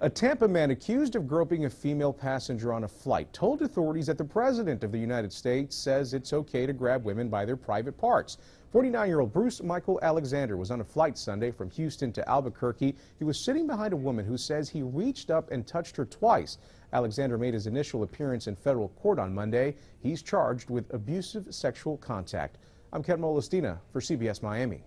A Tampa man accused of groping a female passenger on a flight told authorities that the President of the United States says it's okay to grab women by their private parts. 49-year-old Bruce Michael Alexander was on a flight Sunday from Houston to Albuquerque. He was sitting behind a woman who says he reached up and touched her twice. Alexander made his initial appearance in federal court on Monday. He's charged with abusive sexual contact. I'm Ken Molestina for CBS Miami.